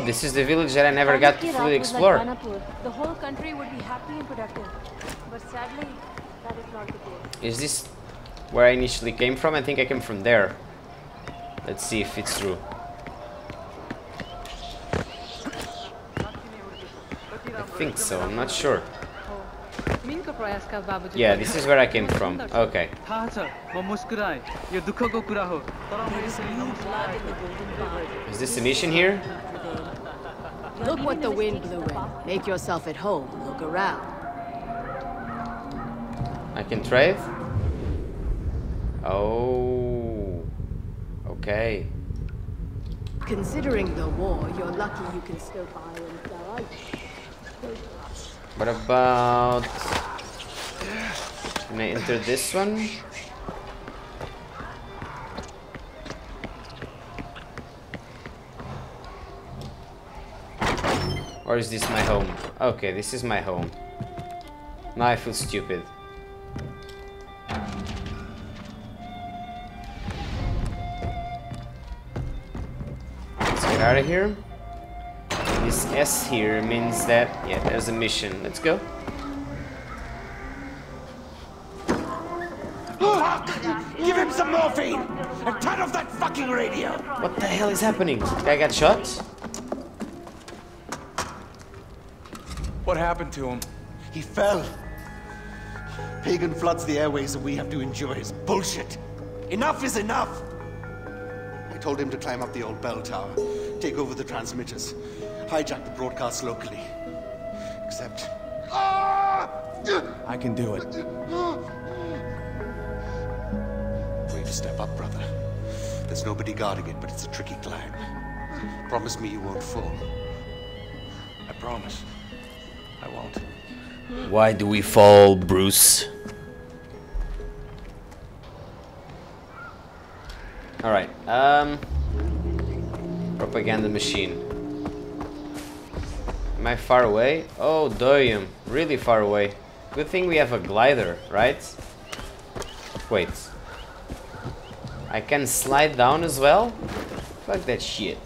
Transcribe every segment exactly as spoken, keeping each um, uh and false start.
Oh, this is the village that I never got to fully explore. The whole country would be happy and productive, but sadly, that is not the case. Is this where I initially came from? I think I came from there. Let's see if it's true. I think so. I'm not sure. Yeah, this is where I came from. Okay. Is this a mission here? Look what the wind blew in. Make yourself at home. Look around. I can trade? Oh. Okay. Considering the war, you're lucky you can still buy and sell items. What about... Can I enter this one? Or is this my home? Okay, this is my home. Now I feel stupid. Let's get out of here. This S here means that, yeah, there's a mission. Let's go. Give him some morphine and turn off that fucking radio. What the hell is happening? This guy got shot? What happened to him? He fell. Pagan floods the airways and we have to endure his bullshit. Enough is enough. I told him to climb up the old bell tower, take over the transmitters. Hijack the broadcast locally. Except... I can do it. Way to step up, brother. There's nobody guarding it, but it's a tricky climb. Promise me you won't fall. I promise. I won't. Why do we fall, Bruce? Alright, um... propaganda machine. Am I far away? Oh, Doyum. Really far away. Good thing we have a glider, right? Wait. I can slide down as well? Fuck that shit.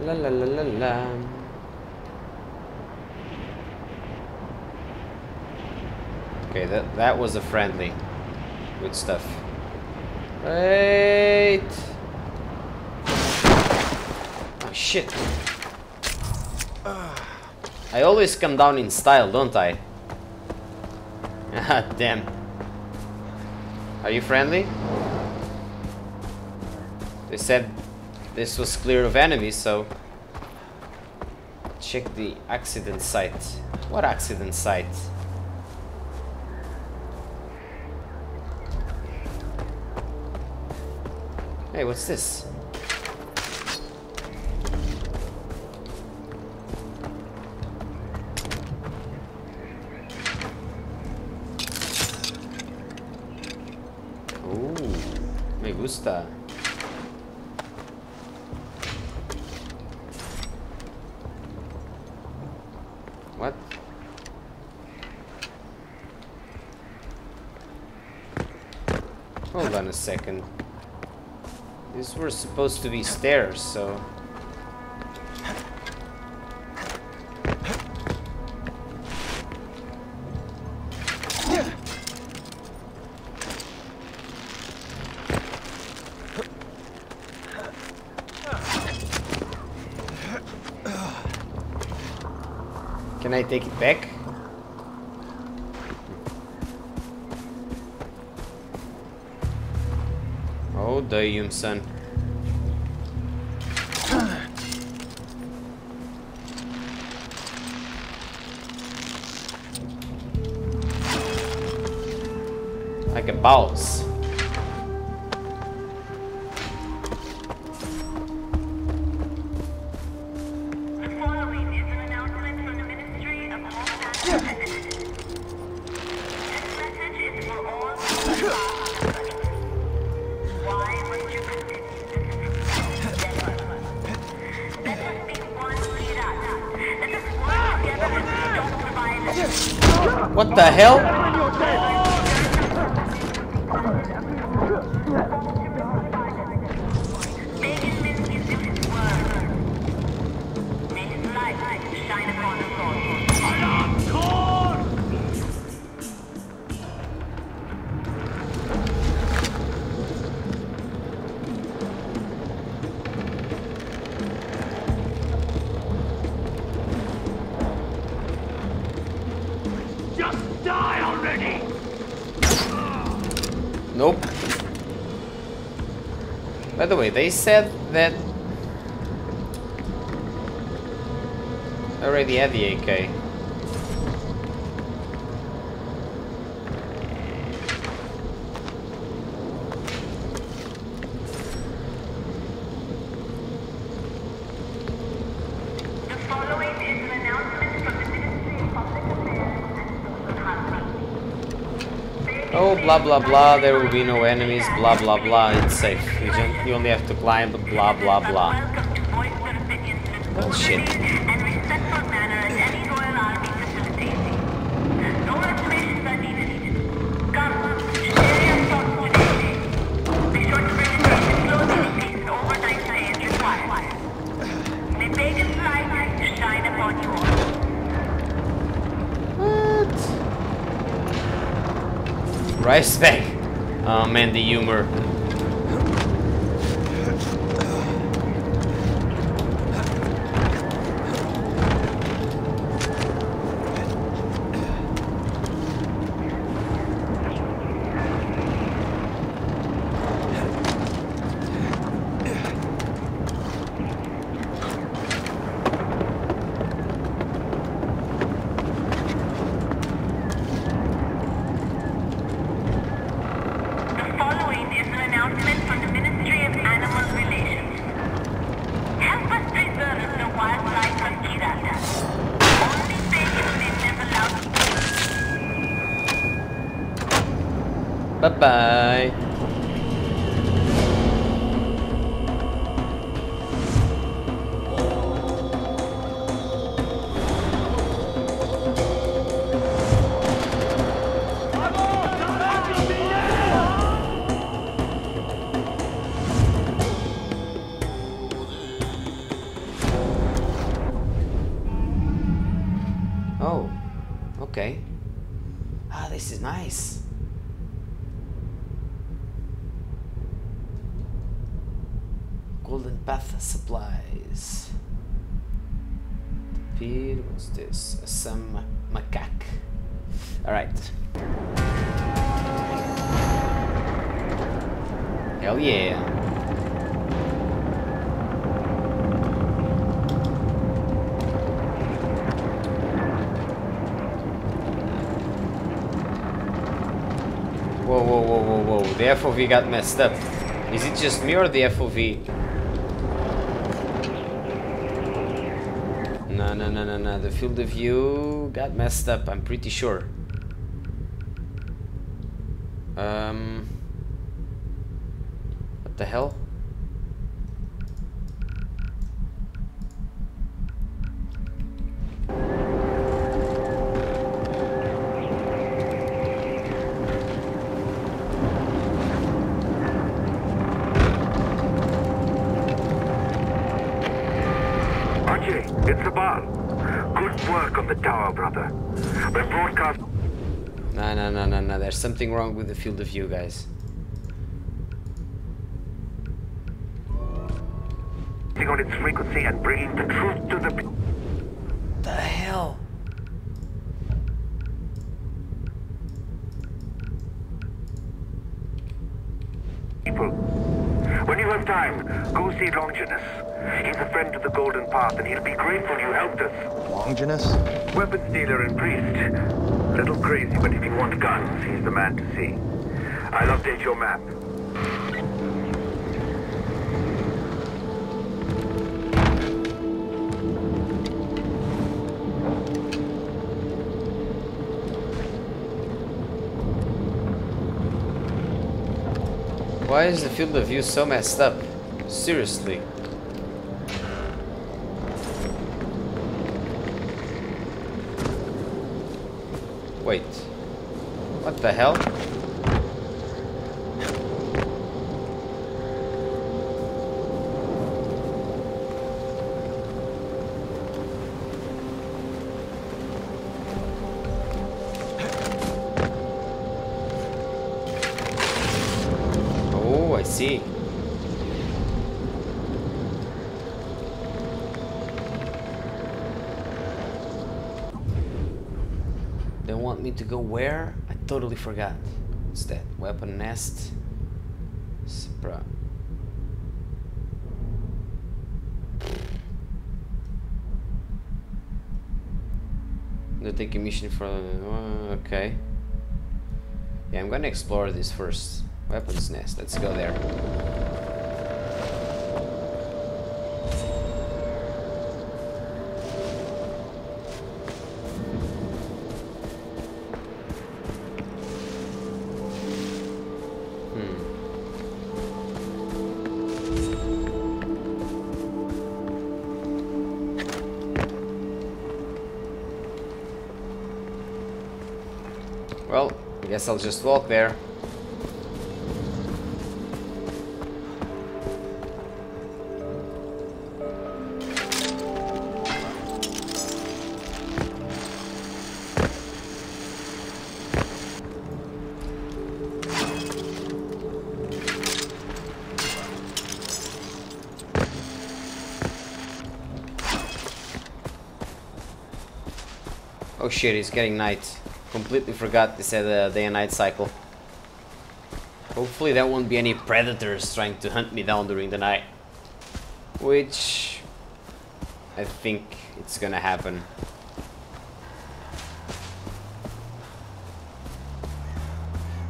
La la la la la. Okay, that that was a friendly. Good stuff. Wait. Oh shit. I always come down in style, don't I? Ah damn. Are you friendly? They said this was clear of enemies, so check the accident site. What accident site? Hey, what's this? Ooh, me gusta. What? Hold on a second. These were supposed to be stairs, so... Can I take it back? Oh, damn, son. Like a boss. What the hell? Nope. By the way, they said that I already had the A K. Blah blah blah, there will be no enemies, blah blah blah, it's safe. You, just, you only have to climb, blah blah blah. Bullshit. Rice bag. Oh man, the humor. Bye-bye. Oh, okay. Ah, this is nice. Golden Path Supplies. The pier, what's this? Some macaque. Alright. Hell yeah. Whoa, whoa, whoa, whoa, whoa. The F O V got messed up. Is it just me or the F O V? No, no, no, no, no. The field of view got messed up, I'm pretty sure. Um, what the hell? It's the bomb. Good work on the tower, brother. The broadcast. No, no, no, no, no. There's something wrong with the field of view, guys. On its frequency and bringing the truth to the. What the hell? People. When you have time, go see Longinus. He's a friend to the Golden Path, and he'll be grateful you helped us. Longinus? Weapons dealer and priest. Little crazy, but if you want guns, he's the man to see. I'll update your map. Why is the field of view so messed up? Seriously. Wait. What the hell? Oh, I see. They want me to go where? I totally forgot. What's that? Weapon nest. Supra. They're taking mission for. Uh, okay. Yeah, I'm gonna explore this first. Weapons nest. Let's go there. Well, I guess I'll just walk there. Oh shit, it's getting night. Completely forgot this had a day and night cycle. Hopefully there won't be any predators trying to hunt me down during the night. Which... I think it's gonna happen.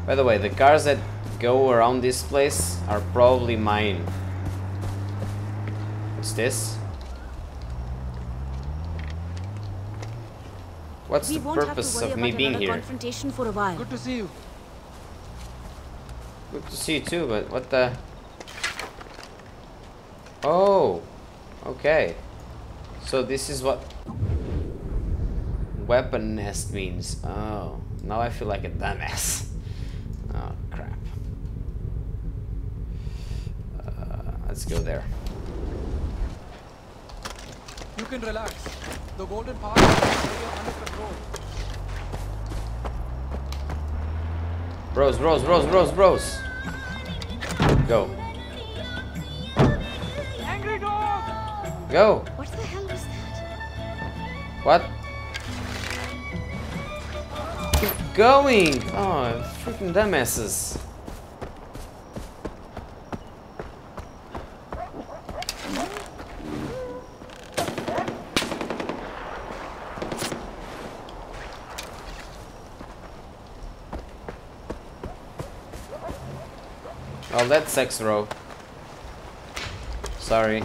By the way, the cars that go around this place are probably mine. What's this? What's the purpose of me being here? Confrontation for a while. Good to see you. Good to see you too, but what the... Oh! Okay. So this is what... Weapon nest means. Oh. Now I feel like a dumbass. Oh, crap. Uh, let's go there. You can relax. The Golden Path is under control. Bros, bros, bros, bros, bros. Go. Angry dog. Go. What the hell was that? What? Keep going. Oh, freaking dumbasses. Oh, that's sex row. Sorry.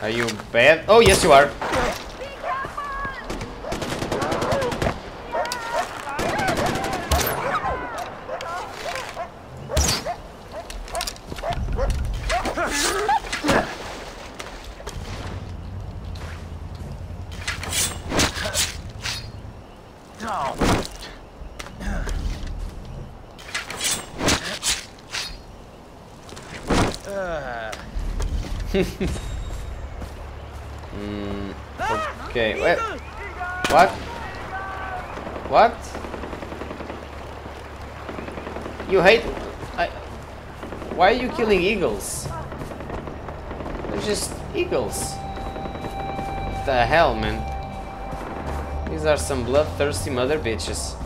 Are you bad? Oh, yes you are. mm, okay, wait. What? What? You hate... I... Why are you killing eagles? They're just eagles. What the hell, man? These are some bloodthirsty mother bitches.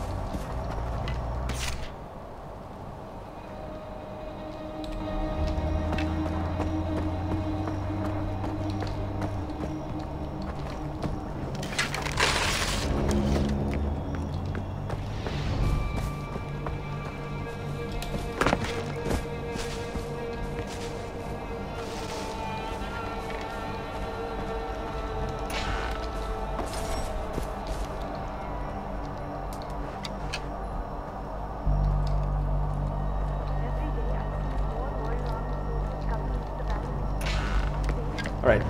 Alright.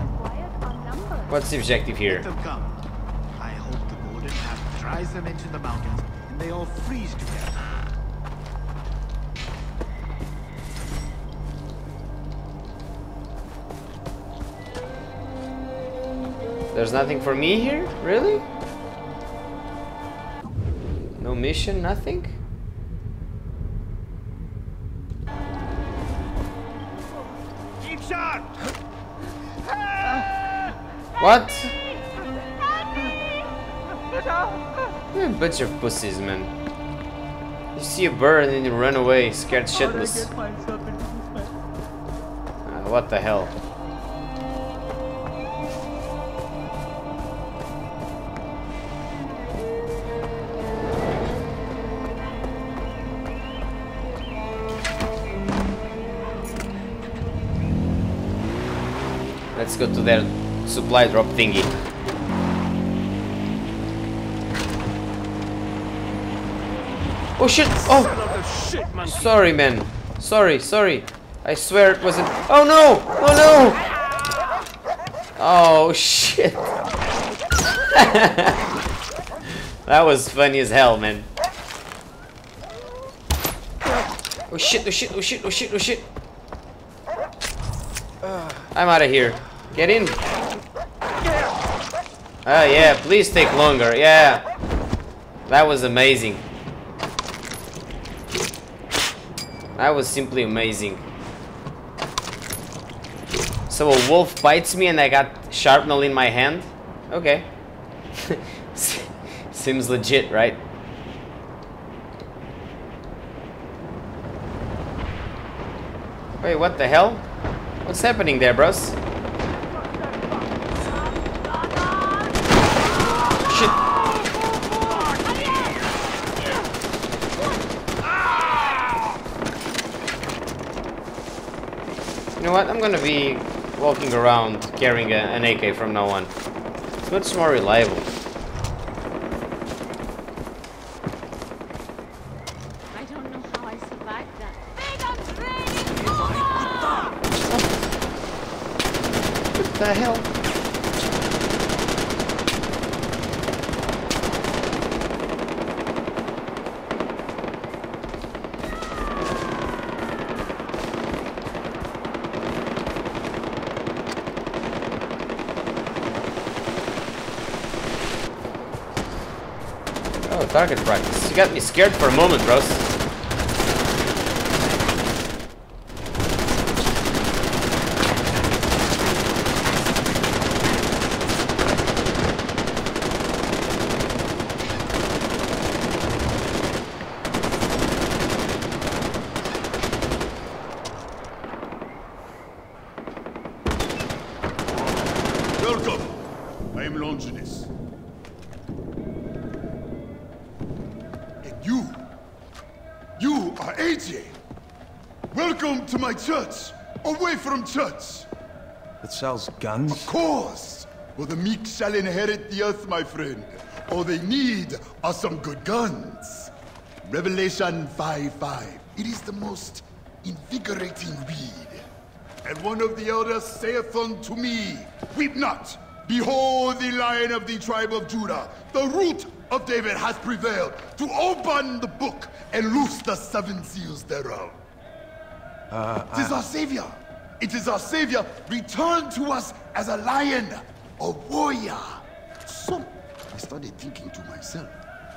What's the objective here? I hope the golden path drives them into the mountains and they all freeze together. There's nothing for me here? Really? No mission, nothing? Keep shot! What? You're a bunch of pussies, man. You see a bird and you run away, scared shitless. Uh, what the hell? Let's go to their supply drop thingy. Oh shit! Oh! Sorry, man. Sorry, sorry. I swear it wasn't. Oh no! Oh no! Oh shit! That was funny as hell, man. Oh shit! Oh shit! Oh shit! Oh shit! Oh shit! I'm out of here. Get in. Oh yeah, please take longer. Yeah. That was amazing. That was simply amazing. So a wolf bites me and I got shrapnel in my hand? Okay. Seems legit, right? Wait, what the hell? What's happening there, bros? Shit. You know what? I'm gonna be walking around carrying a, an A K from now on. It's much more reliable. I don't know how I survived that. What the hell? Target practice. You got me scared for a moment, bros. Welcome. I am Longinus. You are A J! Welcome to my church! Away from church! That sells guns? Of course! Well, the meek shall inherit the earth, my friend. All they need are some good guns. Revelation five five. It is the most invigorating read. And one of the elders saith unto me, weep not! Behold the Lion of the tribe of Judah, the root of David has prevailed to open the book and loose the seven seals thereof. Uh, it is I... our savior. It is our savior returned to us as a lion, a warrior. So I started thinking to myself,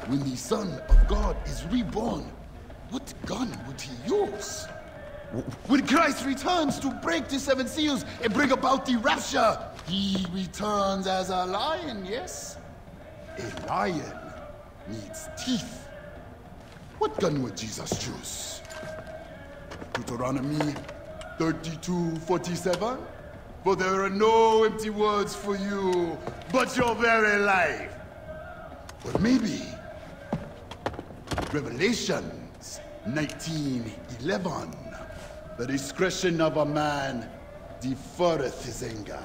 when the Son of God is reborn, what gun would he use? When Christ returns to break the seven seals and bring about the rapture, he returns as a lion, yes? A lion needs teeth. What gun would Jesus choose? Deuteronomy thirty-two forty-seven? For there are no empty words for you, but your very life. Or maybe Revelations nineteen eleven. The discretion of a man deferreth his anger.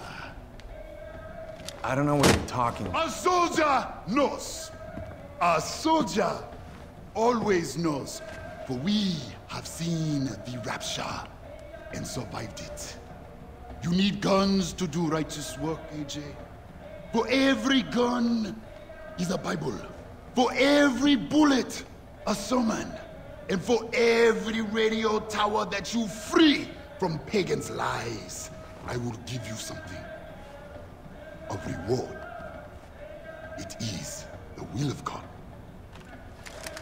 I don't know what you're talking about. A soldier knows. A soldier always knows. For we have seen the rapture and survived it. You need guns to do righteous work, A J. For every gun is a Bible. For every bullet, a sermon. And for every radio tower that you free from pagans' lies, I will give you something of reward. It is the will of God.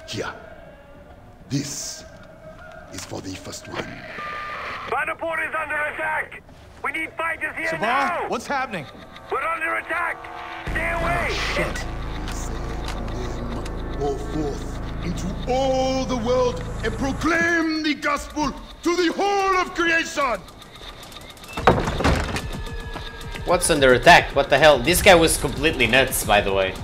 Here. This is for the first one. Bonaparte is under attack! We need fighters here Sabah, now! What's happening? We're under attack! Stay away! Oh, shit! Send them, go forth into all the world and proclaim the gospel to the whole of creation! What's under attack? What the hell? This guy was completely nuts, by the way.